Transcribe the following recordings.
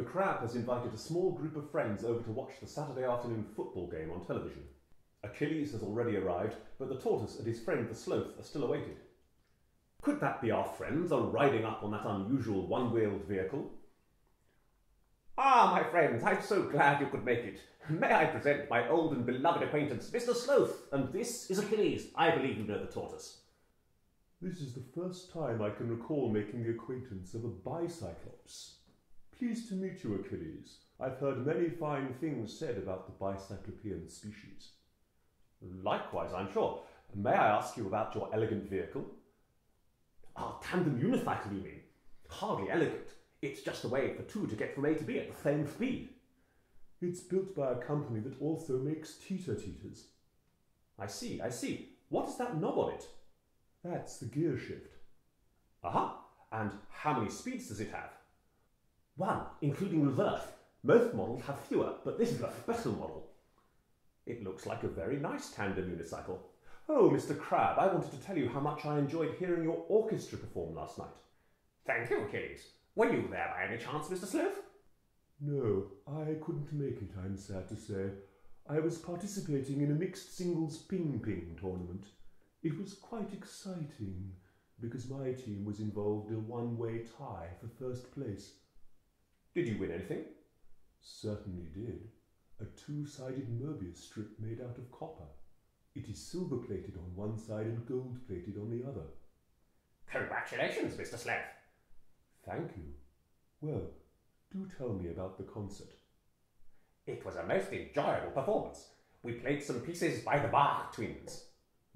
The crab has invited a small group of friends over to watch the Saturday afternoon football game on television. Achilles has already arrived, but the tortoise and his friend the sloth are still awaited. Could that be our friends on riding up on that unusual one-wheeled vehicle? Ah, my friends, I'm so glad you could make it. May I present my old and beloved acquaintance, Mr. Sloth, and this is Achilles. I believe you know the tortoise. This is the first time I can recall making the acquaintance of a bicyclops. Pleased to meet you, Achilles. I've heard many fine things said about the bicyclopean species. Likewise, I'm sure. May I ask you about your elegant vehicle? Our tandem unicycle, you mean? Hardly elegant. It's just a way for two to get from A to B at the same speed. It's built by a company that also makes teeter-teeters. I see, I see. What is that knob on it? That's the gear shift. Aha! And how many speeds does it have? One, including reverse. Most models have fewer, but this is a special model. It looks like a very nice tandem unicycle. Oh, Mr. Crab, I wanted to tell you how much I enjoyed hearing your orchestra perform last night. Thank you, Achilles. Were you there by any chance, Mr. Sloth? No, I couldn't make it, I'm sad to say. I was participating in a mixed singles ping-ping tournament. It was quite exciting, because my team was involved in a one-way tie for first place. Did you win anything? Certainly did. A two-sided Möbius strip made out of copper. It is silver-plated on one side and gold-plated on the other. Congratulations, Mr. Sloth. Thank you. Well, do tell me about the concert. It was a most enjoyable performance. We played some pieces by the Bach twins.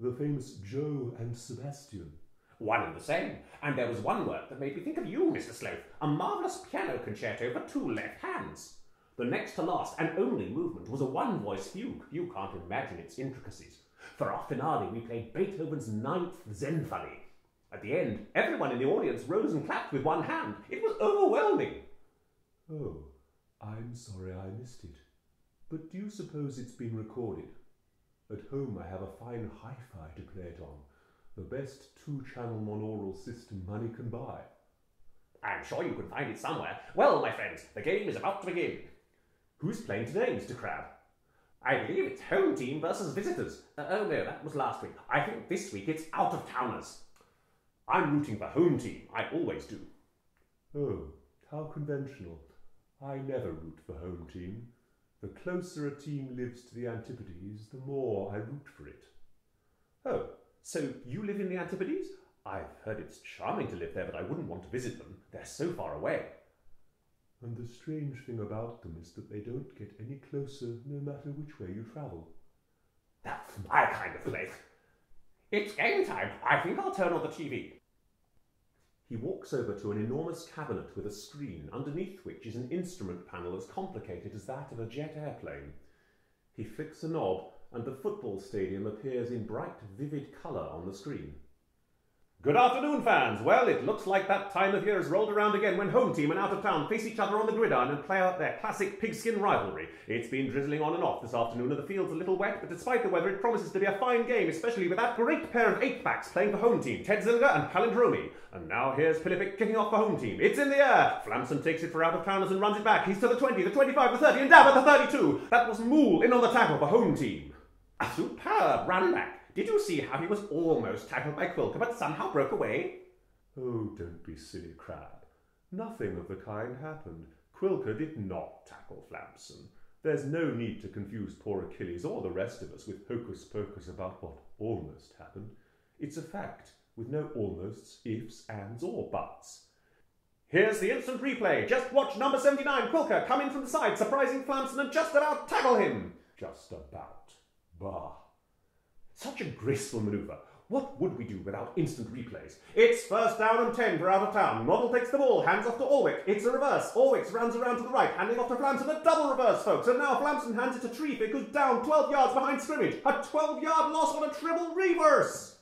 The famous Joe and Sebastian. One and the same. And there was one work that made me think of you, Mr. Sloth. A marvellous piano concerto for two left hands. The next to last and only movement was a one-voice fugue. You can't imagine its intricacies. For our finale, we played Beethoven's Ninth Sinfonie. At the end, everyone in the audience rose and clapped with one hand. It was overwhelming. Oh, I'm sorry I missed it. But do you suppose it's been recorded? At home I have a fine hi-fi to play it on. The best two-channel monaural system money can buy. I'm sure you can find it somewhere. Well, my friends, the game is about to begin. Who's playing today, Mr. Crab? I believe it's home team versus visitors. Oh no, that was last week. I think this week it's out-of-towners. I'm rooting for home team. I always do. Oh, how conventional. I never root for home team. The closer a team lives to the Antipodes, the more I root for it. Oh, so you live in the Antipodes? I've heard it's charming to live there, but I wouldn't want to visit them. They're so far away. And the strange thing about them is that they don't get any closer no matter which way you travel. That's my kind of place. It's game time. I think I'll turn on the TV. He walks over to an enormous cabinet with a screen, underneath which is an instrument panel as complicated as that of a jet airplane. He flicks a knob, and the football stadium appears in bright, vivid colour on the screen. Good afternoon, fans. Well, it looks like that time of year has rolled around again when home team and out of town face each other on the gridiron and play out their classic pigskin rivalry. It's been drizzling on and off this afternoon and the field's a little wet, but despite the weather it promises to be a fine game, especially with that great pair of eight-backs playing for home team, Ted Zilger and Palindromi. And now here's Pilipic kicking off for home team. It's in the air! Flamson takes it for out-of-towners and runs it back. He's to the 20, the 25, the 30, and down at the 32! That was Mool in on the tackle for home team. A superb run back. Did you see how he was almost tackled by Quilca, but somehow broke away? Oh, don't be silly, Crab. Nothing of the kind happened. Quilca did not tackle Flamson. There's no need to confuse poor Achilles or the rest of us with hocus-pocus about what almost happened. It's a fact, with no almosts, ifs, ands, or buts. Here's the instant replay. Just watch number 79, Quilca, come in from the side, surprising Flamson and just about tackle him. Just about. Bah. Such a graceful manoeuvre. What would we do without instant replays? It's first down and 10 for out of town. Model takes the ball, hands off to Orwick. It's a reverse. Orwick runs around to the right, handing off to Flamson. A double reverse, folks. And now Flamson hands it to Trevick, who's down 12 yards behind scrimmage. A 12-yard loss on a triple reverse.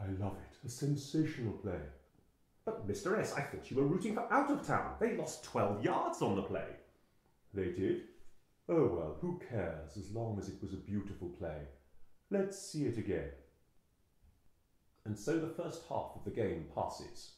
I love it. A sensational play. But Mr. S, I thought you were rooting for out of town. They lost 12 yards on the play. They did? Oh, well, who cares as long as it was a beautiful play. Let's see it again. And so the first half of the game passes.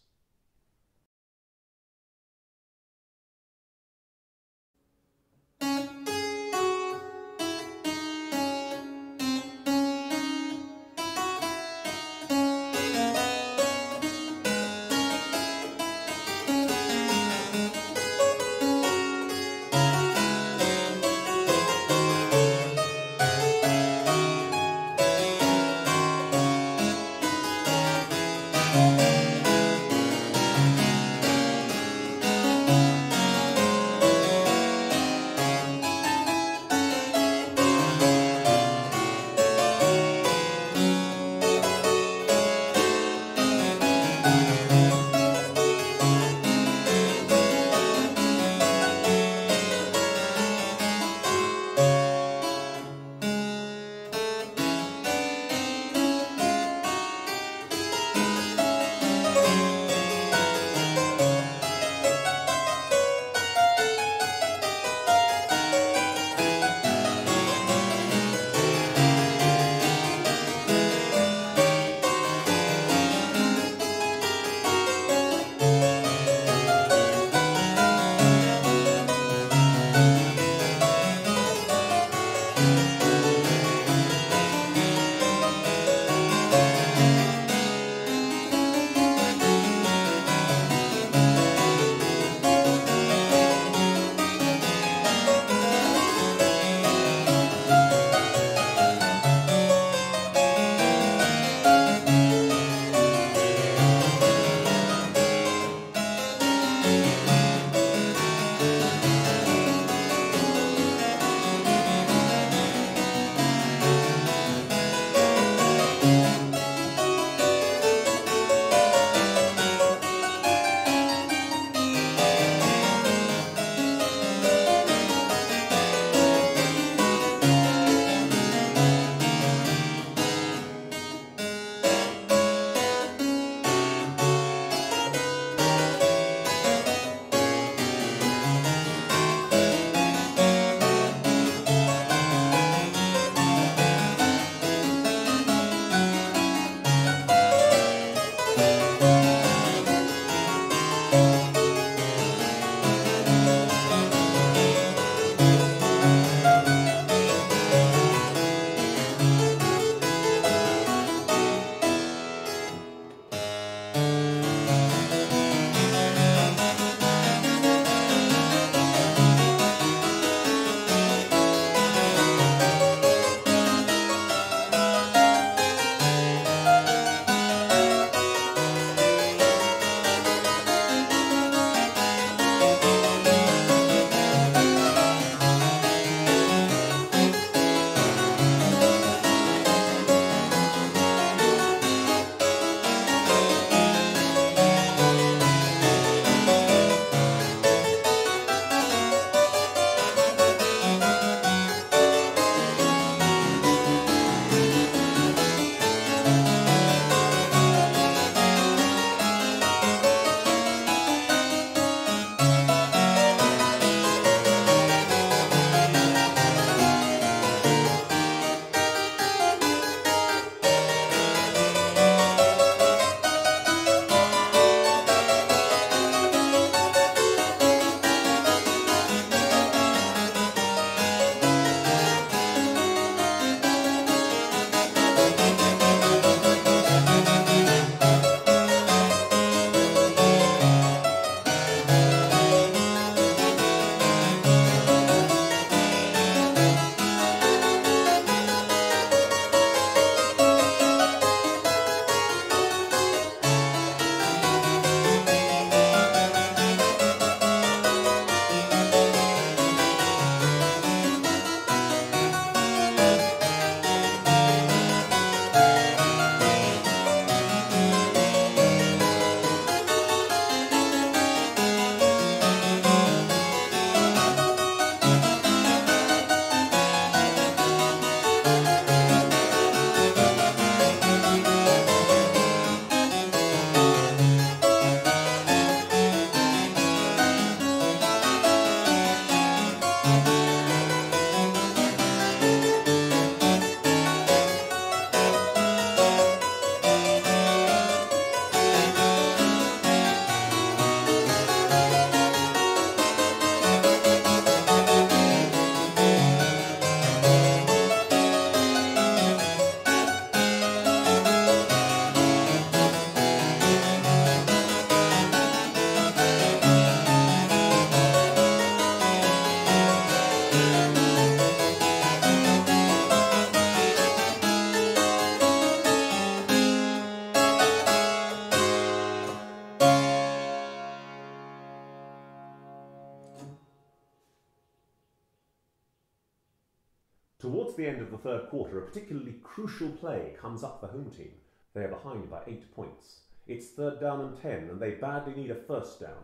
the end of the third quarter, a particularly crucial play comes up for home team. They are behind by 8 points. It's 3rd down and 10, and they badly need a 1st down.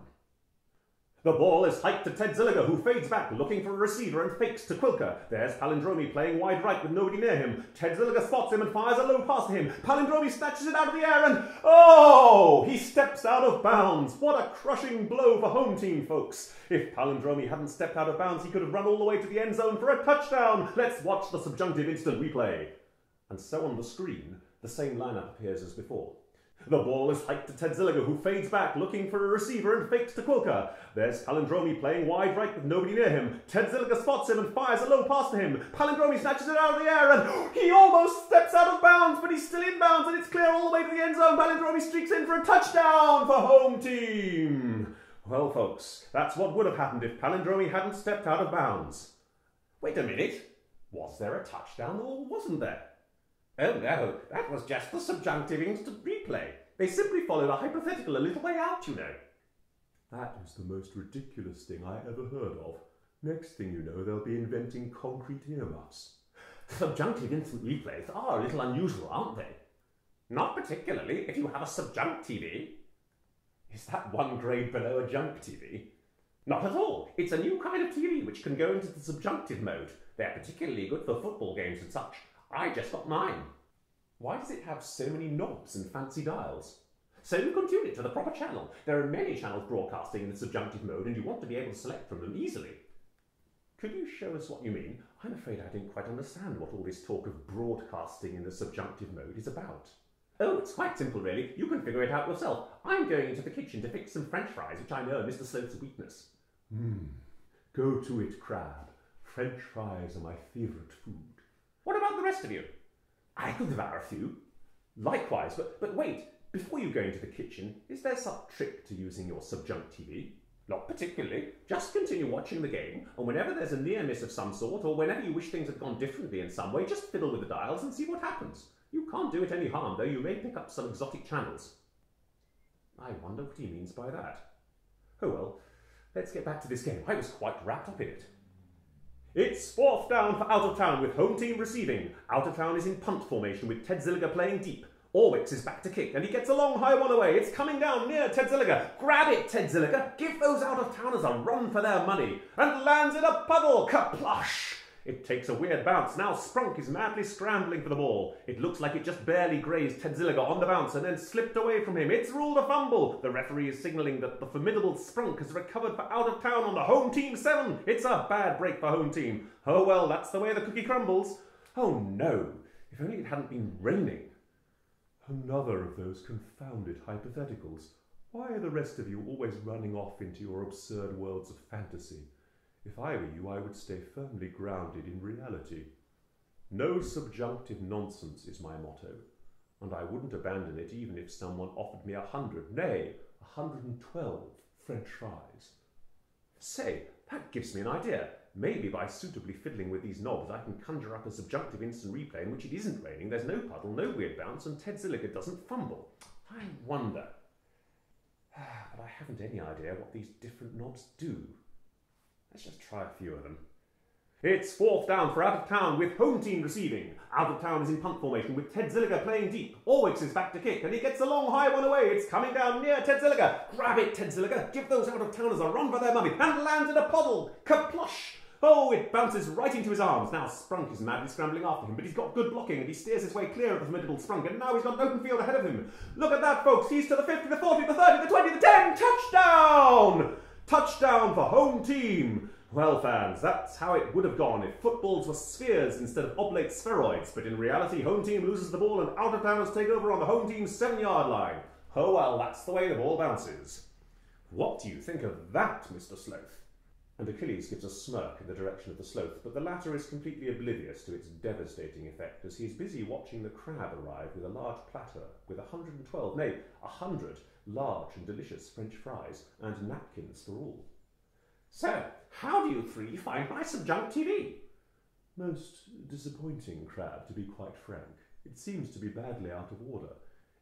The ball is hiked to Tedziliga, who fades back, looking for a receiver and fakes to Quilker. There's Palindromi playing wide right with nobody near him. Tedziliga spots him and fires a low pass to him. Palindromi snatches it out of the air and... oh! He steps out of bounds. What a crushing blow for home team, folks. If Palindromi hadn't stepped out of bounds, he could have run all the way to the end zone for a touchdown. Let's watch the subjunctive instant replay. And so on the screen, the same lineup appears as before. The ball is hiked to Tedziliga, who fades back, looking for a receiver and fakes to Quilker. There's Palindromi playing wide right with nobody near him. Tedziliga spots him and fires a low pass to him. Palindromi snatches it out of the air and he almost steps out of bounds, but he's still in bounds and it's clear all the way to the end zone. Palindromi streaks in for a touchdown for home team. Well, folks, that's what would have happened if Palindromi hadn't stepped out of bounds. Wait a minute. Was there a touchdown or wasn't there? Oh no, that was just the subjunctive instant replay. They simply followed a hypothetical a little way out, you know. That is the most ridiculous thing I ever heard of. Next thing you know, they'll be inventing concrete earmuffs. Subjunctive instant replays are a little unusual, aren't they? Not particularly if you have a subjunct TV. Is that one grade below a junk TV? Not at all. It's a new kind of TV which can go into the subjunctive mode. They're particularly good for football games and such. I just got mine. Why does it have so many knobs and fancy dials? So you can tune it to the proper channel. There are many channels broadcasting in the subjunctive mode and you want to be able to select from them easily. Could you show us what you mean? I'm afraid I didn't quite understand what all this talk of broadcasting in the subjunctive mode is about. Oh, it's quite simple really. You can figure it out yourself. I'm going into the kitchen to fix some french fries, which I know are Mr. Slope's weakness. Go to it, Crab. French fries are my favourite food. What about the rest of you? I could devour a few. Likewise, but wait, before you go into the kitchen, is there some trick to using your subjunct TV? Not particularly. Just continue watching the game, and whenever there's a near miss of some sort, or whenever you wish things had gone differently in some way, just fiddle with the dials and see what happens. You can't do it any harm, though you may pick up some exotic channels. I wonder what he means by that. Oh well, let's get back to this game. I was quite wrapped up in it. It's 4th down for Out of Town with home team receiving. Out of Town is in punt formation with Tedziliga playing deep. Orwix is back to kick and he gets a long high one away. It's coming down near Tedziliga. Grab it, Tedziliga. Give those Out of Towners a run for their money. And lands in a puddle. Kaplush! It takes a weird bounce. Now Sprunk is madly scrambling for the ball. It looks like it just barely grazed Tedziliga on the bounce and then slipped away from him. It's ruled a fumble. The referee is signalling that the formidable Sprunk has recovered for Out of Town on the home team 7. It's a bad break for home team. Oh well, that's the way the cookie crumbles. Oh no, if only it hadn't been raining. Another of those confounded hypotheticals. Why are the rest of you always running off into your absurd worlds of fantasy? If I were you, I would stay firmly grounded in reality. No subjunctive nonsense is my motto, and I wouldn't abandon it even if someone offered me 100, nay, 112 French fries. Say, that gives me an idea. Maybe by suitably fiddling with these knobs, I can conjure up a subjunctive instant replay in which it isn't raining, there's no puddle, no weird bounce, and Tedziliga doesn't fumble. I wonder. But I haven't any idea what these different knobs do. Let's just try a few of them. It's 4th down for Out of Town with home team receiving. Out of Town is in punt formation with Tedziliga playing deep. Orwix is back to kick and he gets a long high one away. It's coming down near Tedziliga. Grab it, Tedziliga. Give those Out of Towners a run for their money and land in a puddle. Kaplush! Oh, it bounces right into his arms. Now Sprunk is madly scrambling after him, but he's got good blocking and he steers his way clear of the formidable Sprunk and now he's got an open field ahead of him. Look at that, folks. He's to the 50, the 40, the 30, the 20, the 10. Touchdown! Touchdown for home team! Well, fans, that's how it would have gone if footballs were spheres instead of oblate spheroids, but in reality, home team loses the ball and Out of Towners take over on the home team's 7-yard line. Oh well, that's the way the ball bounces. What do you think of that, Mr. Sloth? And Achilles gives a smirk in the direction of the Sloth, but the latter is completely oblivious to its devastating effect as he's busy watching the Crab arrive with a large platter with 112, nay, 100, large and delicious French fries, and napkins for all. So, how do you three find my subjunct TV? Most disappointing, Crab, to be quite frank. It seems to be badly out of order.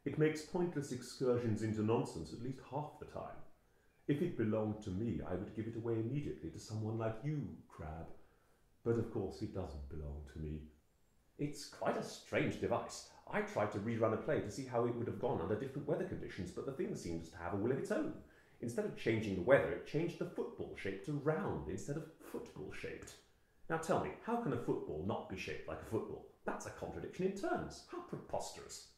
It makes pointless excursions into nonsense at least half the time. If it belonged to me, I would give it away immediately to someone like you, Crab. But of course it doesn't belong to me, It's quite a strange device. I tried to rerun a play to see how it would have gone under different weather conditions, but the thing seems to have a will of its own. Instead of changing the weather, it changed the football shape to round instead of football-shaped. Now tell me, how can a football not be shaped like a football? That's a contradiction in terms. How preposterous.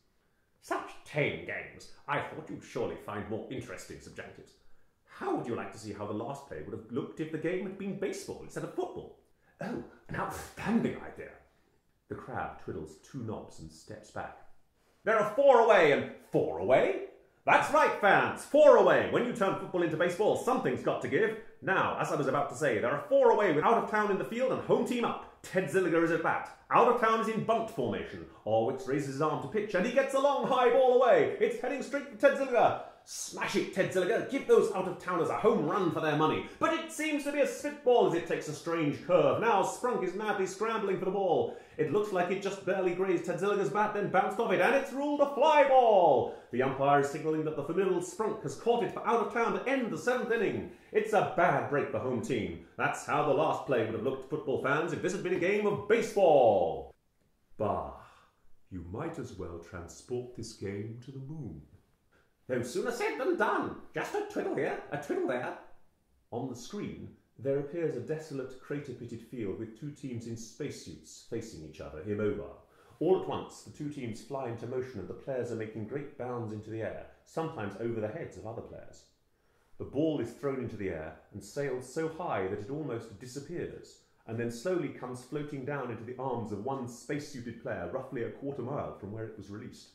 Such tame games. I thought you'd surely find more interesting subjectives. How would you like to see how the last play would have looked if the game had been baseball instead of football? Oh, an outstanding idea. The crab twiddles two knobs and steps back. There are four away and four away? That's right, fans, four away. When you turn football into baseball, something's got to give. Now, as I was about to say, there are four away with out of town in the field and home team up. Ted Zilliger is at bat. Out of town is in bunt formation. Orwix raises his arm to pitch and he gets a long high ball away. It's heading straight for Ted Zilliger. Smash it, Ted Zilliger. Give those out-of-towners a home run for their money. But it seems to be a spitball as it takes a strange curve. Now Sprunk is madly scrambling for the ball. It looks like it just barely grazed Ted Zilliger's bat, then bounced off it, and it's ruled a fly ball. The umpire is signalling that the formidable Sprunk has caught it for out-of-town to end the seventh inning. It's a bad break for home team. That's how the last play would have looked to football fans if this had been a game of baseball. Bah, you might as well transport this game to the moon. No sooner said than done. Just a twiddle here, a twiddle there. On the screen, there appears a desolate, crater-pitted field with two teams in spacesuits facing each other, immobile. All at once, the two teams fly into motion and the players are making great bounds into the air, sometimes over the heads of other players. The ball is thrown into the air and sails so high that it almost disappears, and then slowly comes floating down into the arms of one spacesuited player roughly a quarter mile from where it was released.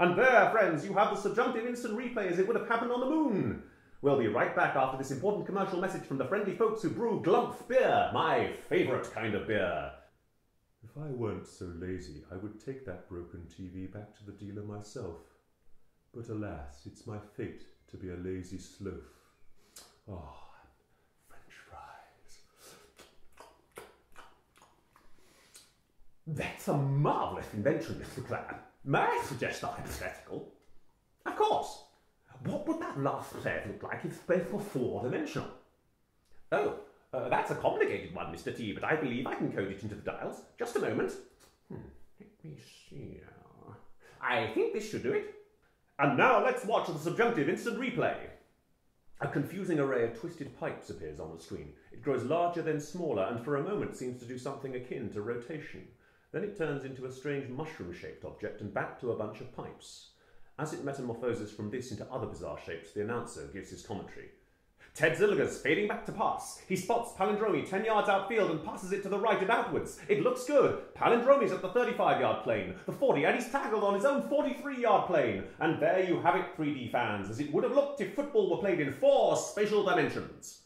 And there, friends, you have the subjunctive instant replay as it would have happened on the moon. We'll be right back after this important commercial message from the friendly folks who brew Glump beer, my favourite kind of beer. If I weren't so lazy, I would take that broken TV back to the dealer myself. But alas, it's my fate to be a lazy sloth. Ah, French fries. That's a marvellous invention, Mr. Crab. May I suggest a hypothetical? Of course. What would that last play look like if space were four-dimensional? Oh, that's a complicated one, Mr. T, but I believe I can code it into the dials. Just a moment. Let me see. I think this should do it. And now let's watch the subjunctive instant replay. A confusing array of twisted pipes appears on the screen. It grows larger, then smaller, and for a moment seems to do something akin to rotation. Then it turns into a strange mushroom-shaped object and back to a bunch of pipes. As it metamorphoses from this into other bizarre shapes, the announcer gives his commentary. Ted Zilliger's fading back to pass. He spots Palindromi 10 yards outfield and passes it to the right and outwards. It looks good. Palindromi's at the 35-yard plane, the 40, and he's tackled on his own 43-yard plane. And there you have it, 3D fans, as it would have looked if football were played in four spatial dimensions.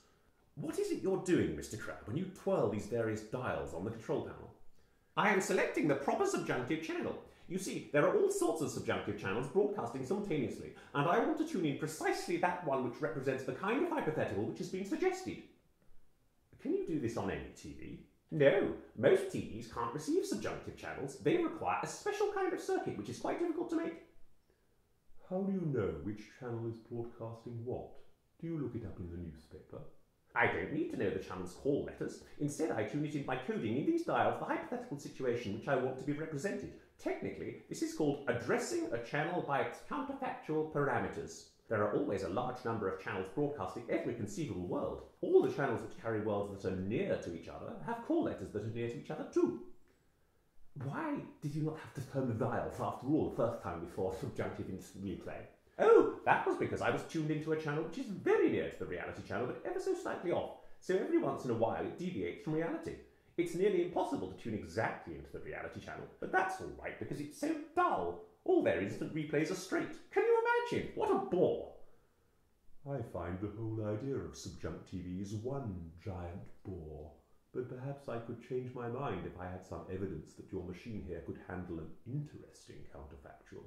What is it you're doing, Mr. Crab, when you twirl these various dials on the control panel? I am selecting the proper subjunctive channel. You see, there are all sorts of subjunctive channels broadcasting simultaneously, and I want to tune in precisely that one which represents the kind of hypothetical which has been suggested. Can you do this on any TV? No, most TVs can't receive subjunctive channels. They require a special kind of circuit which is quite difficult to make. How do you know which channel is broadcasting what? Do you look it up in the newspaper? I don't need to know the channel's call letters. Instead, I tune it in by coding in these dials the hypothetical situation which I want to be represented. Technically, this is called addressing a channel by its counterfactual parameters. There are always a large number of channels broadcasting every conceivable world. All the channels which carry worlds that are near to each other have call letters that are near to each other too. Why did you not have to turn the dials after all the first time before subjunctive instant replay? Oh, that was because I was tuned into a channel which is very near to the reality channel but ever so slightly off, so every once in a while it deviates from reality. It's nearly impossible to tune exactly into the reality channel, but that's all right because it's so dull. All their instant replays are straight. Can you imagine? What a bore! I find the whole idea of subjunct TV is one giant bore, but perhaps I could change my mind if I had some evidence that your machine here could handle an interesting counterfactual.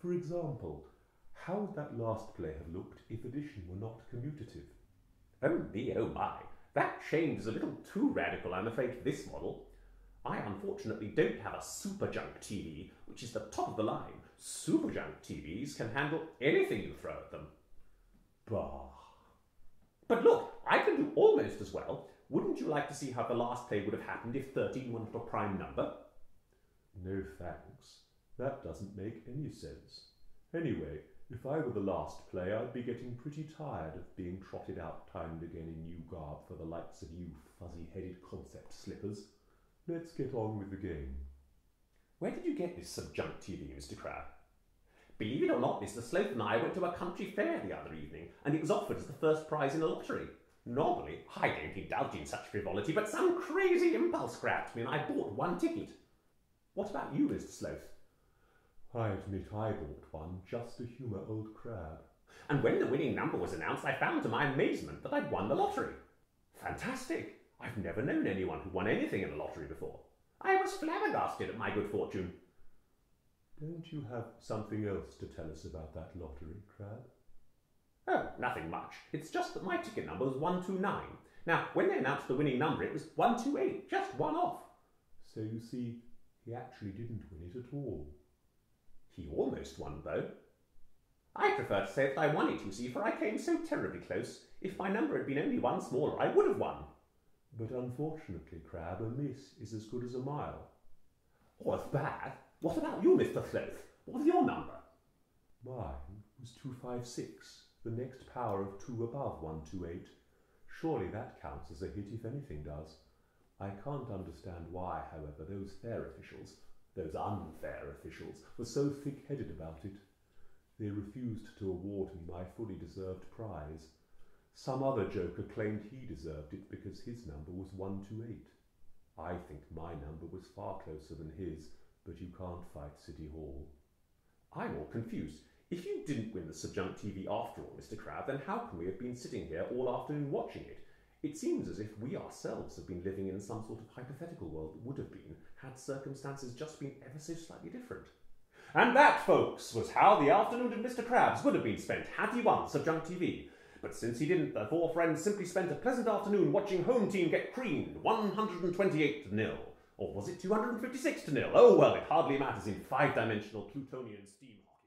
For example, how would that last play have looked if addition were not commutative? Oh me, oh my. That change is a little too radical, I'm afraid, for this model. I unfortunately don't have a superjunk TV, which is the top of the line. Superjunk TVs can handle anything you throw at them. Bah. But look, I can do almost as well. Wouldn't you like to see how the last play would have happened if 13 were not a prime number? No thanks. That doesn't make any sense. Anyway, if I were the last play, I'd be getting pretty tired of being trotted out time and again in new garb for the likes of you fuzzy-headed concept slippers. Let's get on with the game. Where did you get this subjunctive, Mr. Crabbe? Believe it or not, Mr. Slope and I went to a country fair the other evening, and it was offered as the first prize in a lottery. Normally, I don't indulge in such frivolity, but some crazy impulse grabbed me, and I bought one ticket. What about you, Mr. Sloth? I admit I bought one, just to humour old Crab. And when the winning number was announced, I found to my amazement that I'd won the lottery. Fantastic! I've never known anyone who won anything in a lottery before. I was flabbergasted at my good fortune. Don't you have something else to tell us about that lottery, Crab? Oh, nothing much. It's just that my ticket number was 129. Now, when they announced the winning number, it was 128, just one off. So you see, he actually didn't win it at all. He almost won, though. I prefer to say that I won it, you see, for I came so terribly close. If my number had been only one smaller, I would have won. But unfortunately, Crab, a miss is as good as a mile. Or as bad. What about you, Mr. Sloth? What's your number? Mine was 256, the next power of 2 above 128. Surely that counts as a hit if anything does. I can't understand why, however, those unfair officials, were so thick-headed about it. They refused to award me my fully deserved prize. Some other joker claimed he deserved it because his number was 128. I think my number was far closer than his, but you can't fight City Hall. I'm all confused. If you didn't win the subjunctive after all, Mr. Crabbe, then how can we have been sitting here all afternoon watching it? It seems as if we ourselves have been living in some sort of hypothetical world that would have been, had circumstances just been ever so slightly different. And that, folks, was how the afternoon of Mr. Crabbe's would have been spent had he won subjunctive. But since he didn't, the four friends simply spent a pleasant afternoon watching home team get creamed 128-0. Or was it 256-0? Oh well, it hardly matters in five-dimensional Plutonian steam hockey.